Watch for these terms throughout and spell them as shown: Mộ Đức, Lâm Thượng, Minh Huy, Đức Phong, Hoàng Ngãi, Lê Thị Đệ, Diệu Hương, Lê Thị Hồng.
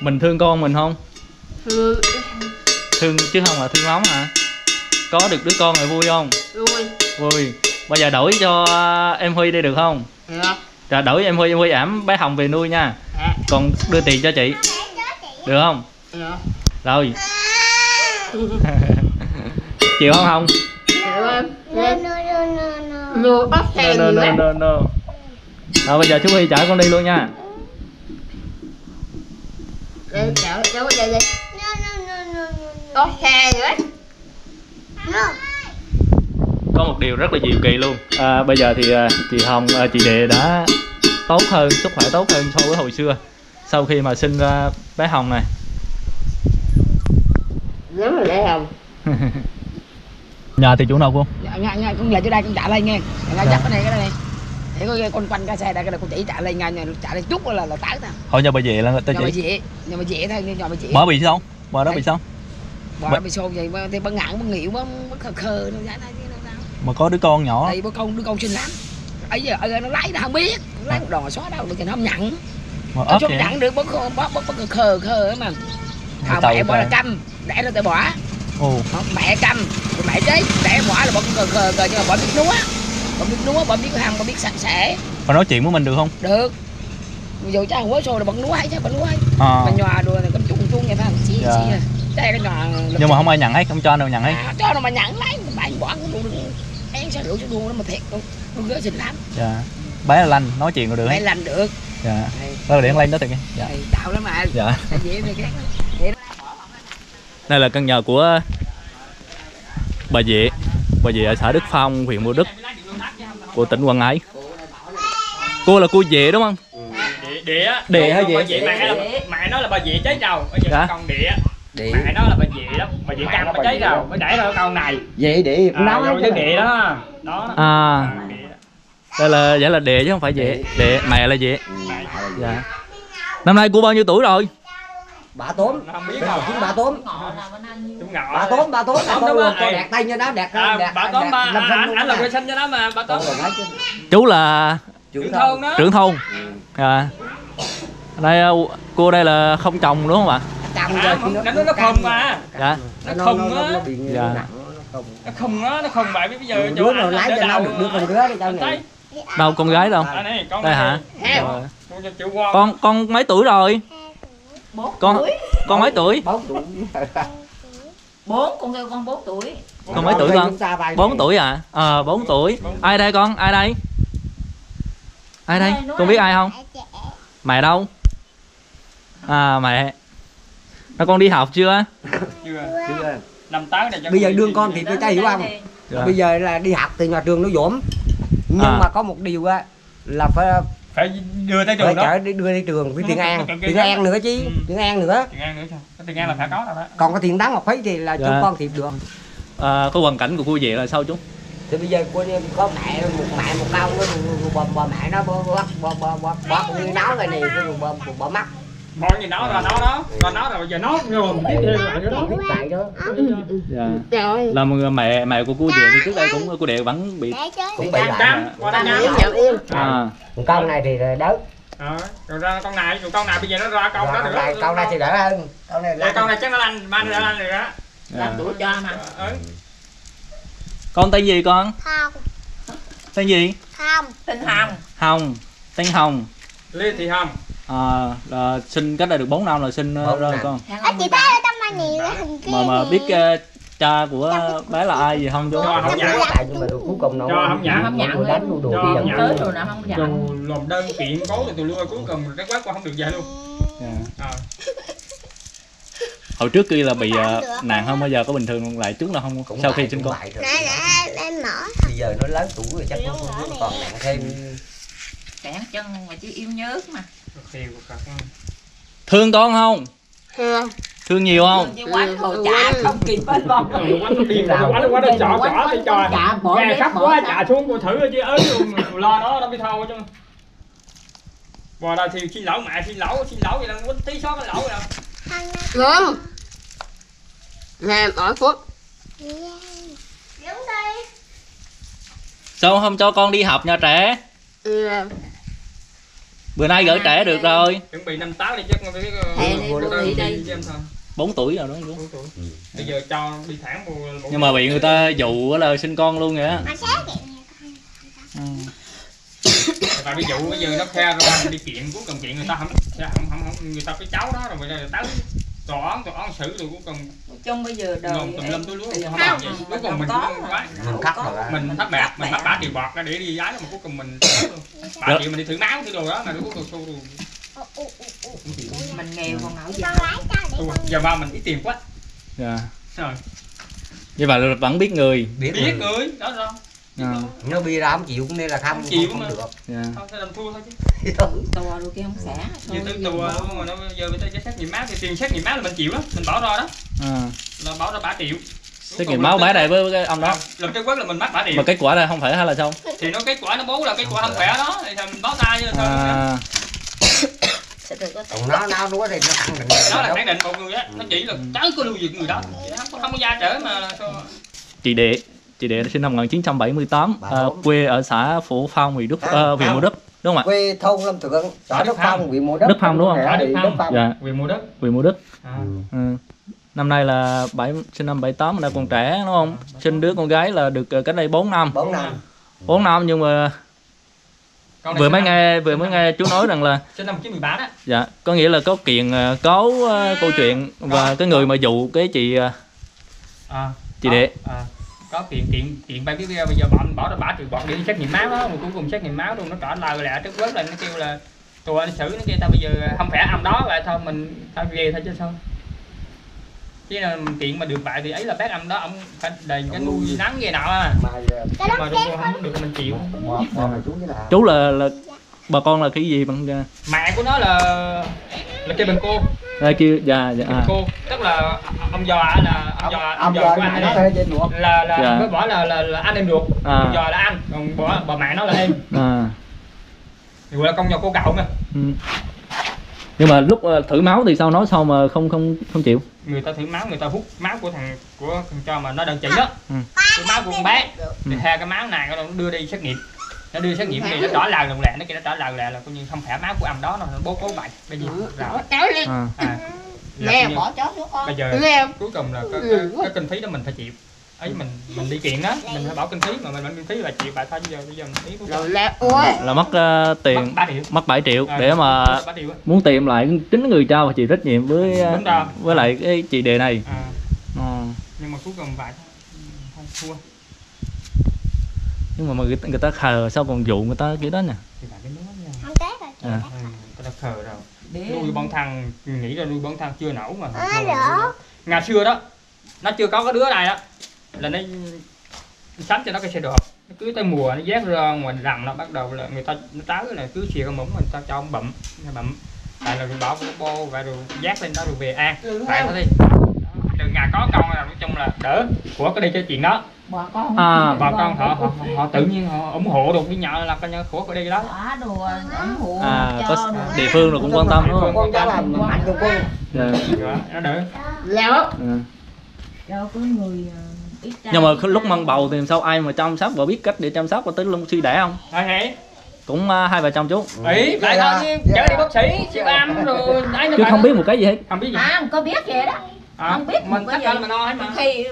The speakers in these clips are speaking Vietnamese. Mình thương con mình không? Thương. Thương chứ không là thương lắm hả? Có được đứa con này vui không? Vui. Vui. Bây giờ đổi cho em Huy đi được không? Được. Rồi đổi em Huy ẵm bé Hồng về nuôi nha. À. Còn đưa tiền cho chị. Được không? Được. Rồi. Chịu không Hồng? No. Rồi bây giờ chú Huy chở con đi luôn nha. Chở đi đi. Okay, có một điều rất là diệu kỳ luôn. Bây giờ thì chị Hồng, chị Đệ đã tốt hơn, sức khỏe tốt hơn so với hồi xưa sau khi mà sinh ra bé Hồng này. Đúng rồi bé Hồng. Nhà thì chủ nộp không? Dạ, con về chỗ đây con trả lên nghe. Nó dắt cái này để có con quanh cái xe đây cái này con chỉ trả lên ngay, trả lên chút là tát ta. Thôi nhà bà dễ là ta chỉ. Nhà bà dễ thôi, nhà bà dễ. Mở bị sao? Bà đó bị sao? Bà bị xô vậy thì bà ngạn bà nghỉu bà khờ nó ra đây mà có đứa con nhỏ. Đây đứa con xinh lắm. Ấy giờ nó lấy nó không biết, lấy một đòn xóa đâu được thì nó không nhận. Mà ớt nhận được bố khờ mà. Mẹ bỏ là câm, đẻ nó tự bỏ. Ồ. Mẹ câm, mẹ chế, đẻ bỏ là bỏ khờ nhưng mà bỏ biết núa. Bỏ biết núa, bỏ biết hầm, bỏ biết sạch sẽ. Mà nói chuyện với mình được không? Được. Dù cha hủa xô là bận núa hay chứ bận núa hay. Mà nhòa đùa này con chuông vậy phải không? Xí xí. Cái nhà, nhưng mà không ai nhận hết, không cho đâu nhận hết. Cho đâu mà nhận lấy, bà bỏ cái đuôi em sao rượu cho đuôi nó mà thiệt luôn, nó gỡ xịn lắm. Dạ. Bé là lành, nói chuyện rồi được. Bé lành được. Dạ. Đó là điện lên đó tụi nghe. Dạ. Tạo lắm mà. Dạ. Đây là căn nhà của bà Diệ. Bà Diệ ở xã Đức Phong, huyện Mộ Đức của tỉnh Hoàng Ngãi. Cô là cô Diệ đúng không? Địa. Địa hay Diệ? Mẹ nó là bà Diệ cháy đầu, bây giờ còn Địa. Mẹ nó là bà Diệ lắm, bà Diệ cam bà cháy rồi, mới đẩy ra con này Diệ Địa cũng nấu lắm Địa đó. Đó. Đây là, vậy là Địa chứ không phải Diệ. Địa, mẹ là Diệ. Dạ. Năm nay cô bao nhiêu tuổi rồi? Bà Tốm. Không biết đâu. Bà Tốm. Bà Tốm con đẹp tay như đó, đẹp đẹp. Bà Tốm ba, ảnh là người sinh cho đó mà, bà Tốm. Chú là trưởng thôn đó. Trưởng thôn. À. Đây cô đây là không chồng đúng không ạ? Nó không mà. Dạ. Nó không á. Dạ. Nó không vậy bây giờ cho nó lái cho nó được đứa con gái đi tao này. Đâu con gái đâu? Đây hả? Con mấy tuổi rồi? 4 tuổi. Con mấy tuổi? 4 tuổi. 4 con kêu con 4 tuổi. Con mấy tuổi con? 4 tuổi à? 4 tuổi. Ai đây con? Ai đây? Ai đây? Con biết ai không? Mẹ đâu? À mẹ. Nó con đi học chưa? Chưa. Năm tới này cho bây giờ đương con thì ta hiểu không? Dạ. Bây giờ là đi học thì nhà trường nó dỗm. Nhưng mà có một điều á là phải đưa tới trường đó. Phải đưa đi trường với tiền an nữa chứ. Tiền an nữa sao? Cái tiền an là phải có rồi đó. Còn cái tiền đáng học phí thì là chúng con thiệp được. Cái hoàn cảnh của cô vậy là sao chú? Thì bây giờ cô có mẹ một ông bà mẹ nó bỏ nguyên đáo rồi này bỏ mắt. Bỏ gì nó là nó đó, còn nó rồi giờ nó rồi tiếp theo lại đó. Dạ. Là một mẹ của cô Diệu thì trước đây cũng cô Điệu vẫn bị cũng bị lại. Con này thì đớt. Rồi ra con này bây giờ nó ra con đó nữa. Con này thì đỡ hơn. Con này chắc nó lanh, ba nó lanh rồi đó. Làm tuổi cho mà. Con tên gì con? Hồng. Tên gì? Hồng. Tên Hồng. Hồng. Tên Hồng. Lê Thị Hồng. Là sinh cách đây được 4 năm là sinh rồi con. Chị thấy ở trong màn hình mà biết cha của bé là ai gì không chú? Cho không nhận lại nhưng mà cuối cùng nó không nhận đánh luôn đùa đi dẫn tới rồi nó không nhận. Làm đơn kiện cố thì tụi lui cuối cùng cái quát qua không được vậy luôn. Hồi trước kia là bị nạn không bao giờ có bình thường luôn lại trước là không sau khi sinh con. Bây giờ nó lớn tuổi rồi chắc nó còn nặng thêm. Đẻ chân mà chứ yêu nhớ mà. Thương con không? Thương nhiều không? Chả không kịp hết con. Quá nó chọ đi trời. Nghe khắp quá chạ xuống cô thử chứ ớ lo nó mới thâu chứ. Bò ra thì xin lỗi mẹ, xin lỗi vậy đang quýnh tí số cái lỗi đâu. Nè, ở phút. Đúng đi. Sao không cho con đi học nha trẻ? Ừ. Bữa nay gửi trẻ được rồi. Chuẩn bị năm táo đi chứ con biết. 4 tuổi rồi đó. 4 tuổi. Ừ. Bây giờ cho đi thẳng vô. Nhưng mà bị người ta dụ là sinh con luôn vậy á. Tại ví dụ bây giờ nó khe rồi đi kiện cũng cần chuyện người ta không người ta cái cháu đó rồi bây giờ tới tòa án xử rồi cũng cần. Trong bây giờ đời tùm lum túi lúa không làm gì. Cuối cùng mình thất bạc, mình bắt bả triệu bọt ra để đi gái mà cuối cùng mình bả triệu mình đi thử máu thử đồ đó mà cuối cùng luôn. Mình nghèo còn ngạo gì. Giờ ba mình ít tiền quá. Dạ. Rồi. Vậy mà vẫn biết người. Biết người đó sao? À. Nó bia ra không chịu cũng nên là không chịu cũng được. Dạ. Thôi sẽ làm thua thôi chứ. Tòa đôi kia không xả. Giờ tới tòa mà nó giờ người ta cho xét nghiệm máu thì tiền xét nghiệm máu là mình chịu á, mình bỏ ra đó. À. Là bỏ ra 3 triệu. Xét nghiệm máu bả này với cái ông đó. Làm cái quét là mình mắc 3 triệu. Mà kết quả là không phải hay là sao? Thì nó kết quả nó bố là kết quả không khỏe đó thì mình bó tay thôi. À. Còn nó đuối thì nó khẳng định. Nó là khẳng định một người á, nó chỉ là cháu có lưu việc người đó. Không có gia trở mà sao. Chị Đệ. Chị Đệ sinh năm 1978, quê ở xã Phổ Phong, huyện Đức Mộ Đức, đúng không ạ? Quê thôn Lâm Thượng, xã Đức Phong, huyện Mộ Đức. Đức Phong đúng không? Xã Đức Phong. Dạ, huyện Mộ Đức. Huyện Mộ Đức. Năm nay là sinh năm 78, năm nay còn trẻ đúng không? Sinh đứa con gái là được cách đây 4 năm. 4 năm. 4 năm nhưng mà vừa mới nghe chú nói rằng là sinh năm 1913 đó. Dạ, có nghĩa là có kiện cáo câu chuyện và cái người mà dụ cái chị Đệ. Có kiện ba biết bây giờ bọn bỏ ra bả trừ bọn đi xét nghiệm máu đó, mà cuối cùng xét nghiệm máu luôn nó trả lời lẹ trước quét lên nó kêu là tụi anh xử nó kia tao bây giờ không phải ông đó vậy thôi mình tao về thôi chứ sao chứ kiện mà được bại thì ấy là bác ông đó ông phải đền cái nuôi nắng gì nọ à. Mà được không được mình chịu. Chú là bà con là cái gì bằng mẹ của nó là kêu bằng cô. Đây kêu dạ cô tức là ông già là ông già của anh ấy là mới bỏ là anh em ruột. Ông già là anh còn bà mẹ nó là em. Thì gọi là con nhỏ cô cậu mà. Nhưng mà lúc thử máu thì sao nói sao mà không chịu. Người ta thử máu người ta hút máu của thằng cho mà nó đang chỉ đó. Cái máu của con bé thì theo cái máu này nó đưa đi xét nghiệm. Nó đưa xét nghiệm thì nó trả lời lẹ, nó kia nó trả lời lẹ là coi như không phải máu của ông đó nó bố cố bậy bây giờ cháu đi bỏ cháu xuống con bây giờ cuối cùng là cái kinh phí đó mình phải chịu ấy mình đi kiện đó mình phải bỏ kinh phí mà mình bỏ kinh phí là chịu bại thôi bây giờ mình phí là mất tiền mất 7 triệu để mà muốn tìm lại chính người trao và chịu trách nhiệm với lại cái chị Đề này nhưng mà cuối cùng vậy không thua. Nhưng mà người ta khờ sao còn dụ người ta kiểu đó nè. Không chết rồi. Người ta khờ rồi. Nuôi bọn thằng nghĩ là nuôi bọn thằng chưa nổ mà. Ngày xưa đó nó chưa có cái đứa này đó là nó sắm cho nó cái xe đạp. Nó cứ tới mùa nó vét ra ngoài rằm nó bắt đầu là người ta nó táo là cứ xìa con mũng mình ta cho ông bậm. Tại là bỏ cái bô và rồi vét lên đó rồi về ăn. Tại nó đi. Từ ngày có con là nói chung là đỡ của cái đi cái chuyện đó. Bà con họ tự nhiên họ ủng hộ được cái nhỏ là coi như khổ của đi đó. Có địa phương rồi cũng quan tâm đúng không? Con cháu làm mạnh trong quân. Nó đỡ. Nhưng mà lúc mang bầu thì sao ai mà chăm sóc và biết cách để chăm sóc và tới luôn suy đẻ không? Cũng hai vợ chồng chú. Ý, phải thôi chở đi bác sĩ, siêu âm rồi. Chứ không biết một cái gì hết. Không biết gì. Không có biết gì đó. Không biết mình có gì mà khi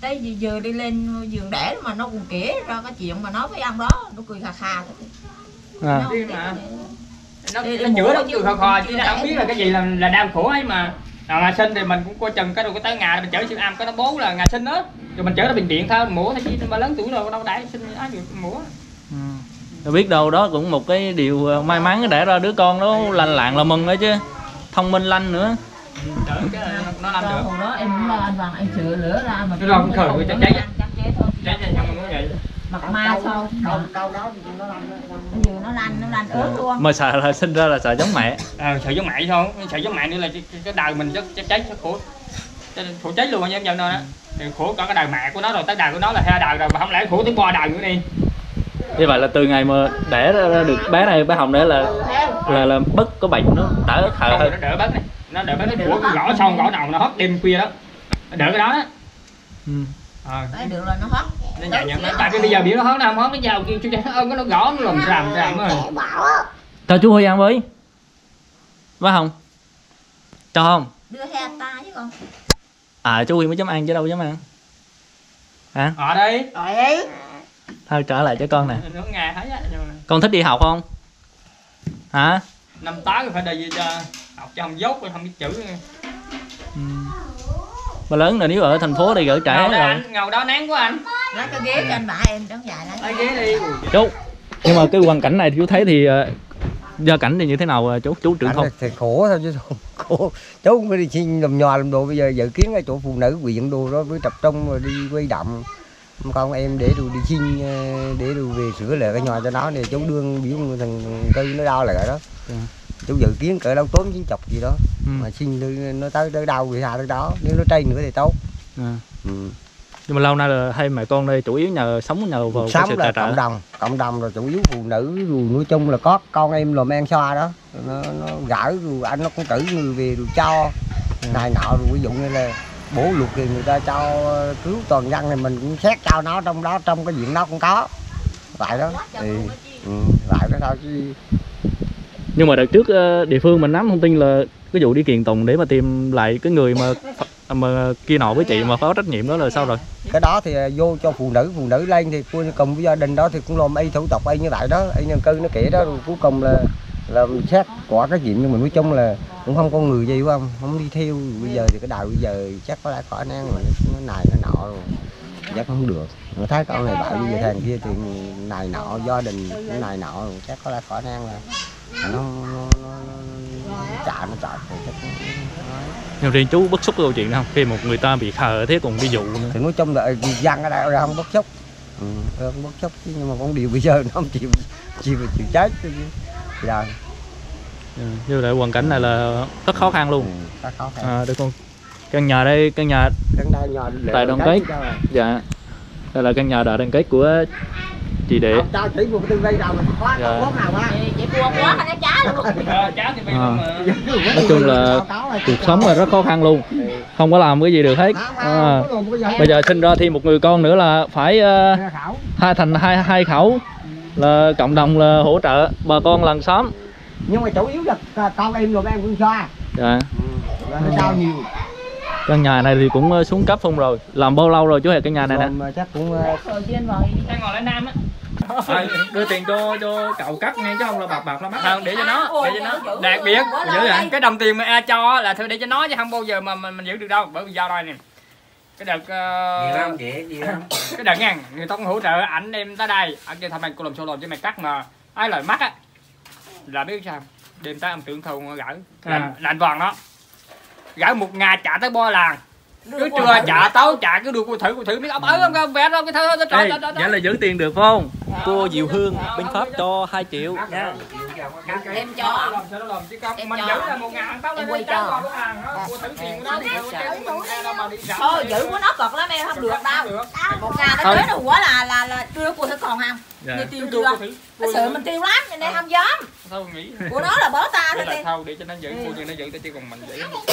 tới giờ đi lên giường đẻ mà nó còn kể ra cái chuyện mà nói với ông đó nó cười khà khà đi mà nó chữa nó cười khò khò chứ nó không biết là cái gì là đau khổ ấy mà. Ngày sinh thì mình cũng coi chừng cái đồ cái tới ngày mình chở siêu âm cái nó bố là ngày sinh đó rồi mình chở nó bệnh viện thôi mổ thấy chứ ba lớn tuổi rồi đâu đẻ sinh á mổ. Biết đâu đó cũng một cái điều may mắn đẻ ra đứa con nó lành lặn là mừng đó chứ thông minh lanh nữa. Cái nó làm được. Hồi đó em cũng lo anh Hoàng em chữa lửa ra mà. Cái lo cũng khởi cho cháy. Cháy cho xong nó vậy. Mặt ma sao? Câu đó nó lanh. Vừa nó lanh ướt luôn. Mà sợ là sinh ra là sợ giống mẹ. Sợ giống mẹ thôi, sợ giống mẹ nữa là cái đời mình chắc cháy sẽ khổ. Khổ cháy luôn anh em nhận rồi đó. Thì khổ cả cái đời mẹ của nó rồi tới đời của nó là hai đời rồi mà không lẽ khổ tới qua đời nữa đi. Như vậy là từ ngày mà đẻ ra được bé này bé Hồng đấy là bất có bệnh nó đỡ khờ hơn. Nó đỡ bất này. Nó đợi bác nó gõ xong gõ đầu nó hết đêm khuya đó đợi cái đó Đấy, được rồi nó hót. Nó nhạy nhạy tại vì bây giờ biểu nó hót nào, hót nó vào kia chú Trang ơn nó gõ nó làm ràm rồi. Cho chú Huy ăn với. Phải không? Cho không? Đưa hai ta chứ con. À chú Huy mới dám ăn chứ đâu dám ăn. Hả? Ở đây. Ở đây. Thôi trở lại cho con nè. Con thích đi học không? Hả? Năm tám phải đòi gì cho học cho không dốt rồi không biết chữ. Mà lớn rồi nếu ở thành phố thì gửi trẻ ngầu rồi. Anh, ngầu đó nán quá anh. Nói cái ghế cho anh bả em đóng dài lấy. Ghế đi. Chú. Nhưng mà cái hoàn cảnh này chú thấy thì gia cảnh thì như thế nào chú? Chú trưởng không? Thì khổ thôi chứ khổ. Chú cũng phải đi xin làm nhòa làm đồ, bây giờ dự kiến ở chỗ phụ nữ quyện đồ đó với tập trung rồi đi quay đậm. Con em để đồ đi xin để đồ về sửa lại cái nhà cho nó nè, chú đương biểu thằng tư nó đau lại đó. Chú dự kiến cỡ đâu tốn 90 gì đó. Mà xin nó tới đâu thì hạ tới đó, nếu nó trây nữa thì tốt. Nhưng mà lâu nay là hai mẹ con đây chủ yếu nhờ sống nhờ vào cái sự tài trợ. Cộng đồng rồi chủ yếu phụ nữ rồi nói chung là có con em làm ăn xoa đó, nó gỡ rồi anh nó cũng cử người về rồi cho này nọ rồi ví dụ như là bố luật thì người ta cho cứu toàn dân thì mình cũng xét trao nó trong đó, trong cái diện nó cũng có vậy đó thì vậy đó thôi chứ. Nhưng mà đợt trước địa phương mình nắm thông tin là cái vụ đi kiện tùng để mà tìm lại cái người mà kia nọ với chị mà có trách nhiệm đó là sao rồi? Cái đó thì vô cho phụ nữ lên thì cùng với gia đình đó thì cũng làm y thủ tục y như vậy đó, y nhân cư nó kể đó, rồi cuối cùng là xét quả trách nhiệm. Nhưng mà nói chung là cũng không có người gì quá không đi theo. Bây giờ thì cái đời bây giờ chắc có lẽ khỏi năng rồi, nó này nó nọ rồi chắc không được. Người thấy con này bạo như vậy thằng kia thì này nọ gia đình cũng này nọ rồi, chắc có lẽ khỏi năng là nó chạy thì chắc. Nhưng riêng chú bức xúc câu chuyện nào khi một người ta bị khờ thế còn ví dụ nữa. Thì nói chung là dân ở đây ra không bức xúc, không bức xúc nhưng mà con điều bây giờ nó không chịu chết rồi. Như lại hoàn cảnh này là rất khó khăn luôn. Rất khó khăn. À, để con căn nhà tại Đoàn Kết. Dạ. Đây là căn nhà đại đoàn kết của chị Đệ. Tao chỉ một tương vây đầu quá nào quá. Chị buồn quá nó chá luôn. Chá thì nói chung là cuộc sống là rất khó khăn luôn. Không có làm cái gì được hết. Bây giờ sinh ra thêm một người con nữa là phải hai khẩu là cộng đồng là hỗ trợ bà con làng xóm. Nhưng mà chủ yếu là con em rồi em cũng xoa. Dạ. Sao nhiều. Căn nhà này thì cũng xuống cấp không rồi. Làm bao lâu rồi chú hề căn nhà này nè? Chắc cũng ngồi lên Nam á. Đưa tiền cho cậu cắt nghe chứ không là bạc nó mất. Không, để cho nó, Đặc biệt giữ lại cái đồng tiền mà ai cho là thôi để cho nó chứ không bao giờ mà mình giữ được đâu. Bởi vì do đây nè. Cái đợt ngàn người ta cũng hỗ trợ ảnh em tới đây, ảnh kia thằng mày cô làm solo cho mày cắt mà ai lời mắt á. Là biết sao đêm tới ông trưởng thôn gỡ là anh Vòn đó gỡ một ngày trả tới bo làng cứ trưa trả tối trả cứ đưa cô thử biết ông không cái vẽ đâu cái thơ đó vậy là giữ tiền được không? Cô Diệu Hương bên Pháp cho 2 triệu nha. Em cho em quay cho thôi giữ của nó cực lắm em không được đâu. Một ngày nó tới đủ quá là đưa cô thử còn không người tiêu chưa cái sự mình tiêu lắm nên không dám. Của nó là bó ta thôi. Để cho nó giữ cô cho nó giữ ta chỉ còn mình giữ.